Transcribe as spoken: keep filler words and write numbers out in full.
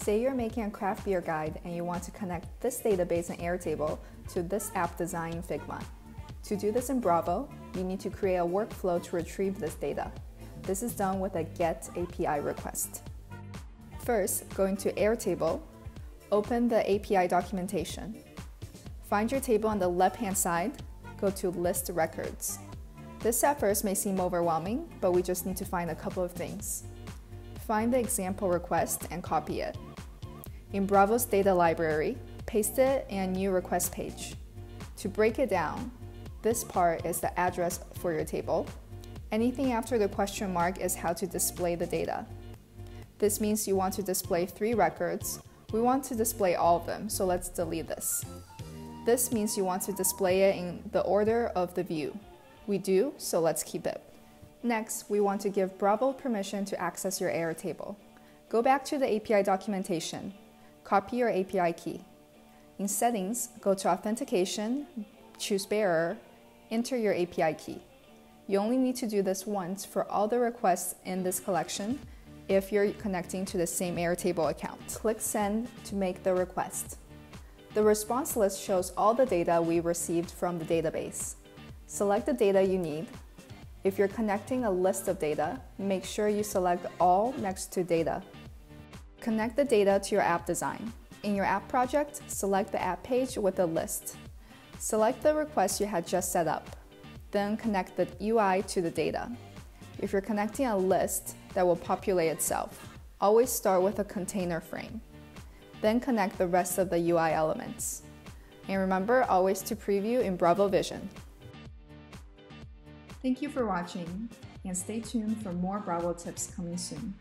Say you're making a craft beer guide and you want to connect this database in Airtable to this app design in Figma. To do this in Bravo, you need to create a workflow to retrieve this data. This is done with a GET A P I request. First, go into Airtable, open the A P I documentation. Find your table on the left-hand side, go to List Records. This at first may seem overwhelming, but we just need to find a couple of things. Find the example request and copy it. In Bravo's data library, paste it in a new request page. To break it down, this part is the address for your table. Anything after the question mark is how to display the data. This means you want to display three records. We want to display all of them, so let's delete this. This means you want to display it in the order of the view. We do, so let's keep it. Next, we want to give Bravo permission to access your Airtable. Go back to the A P I documentation. Copy your A P I key. In Settings, go to Authentication, choose Bearer, enter your A P I key. You only need to do this once for all the requests in this collection if you're connecting to the same Airtable account. Click Send to make the request. The response list shows all the data we received from the database. Select the data you need. If you're connecting a list of data, make sure you select All next to Data. Connect the data to your app design. In your app project, select the app page with the list. Select the request you had just set up. Then connect the U I to the data. If you're connecting a list that will populate itself, always start with a container frame. Then connect the rest of the U I elements. And remember always to preview in Bravo Vision. Thank you for watching, and stay tuned for more Bravo tips coming soon.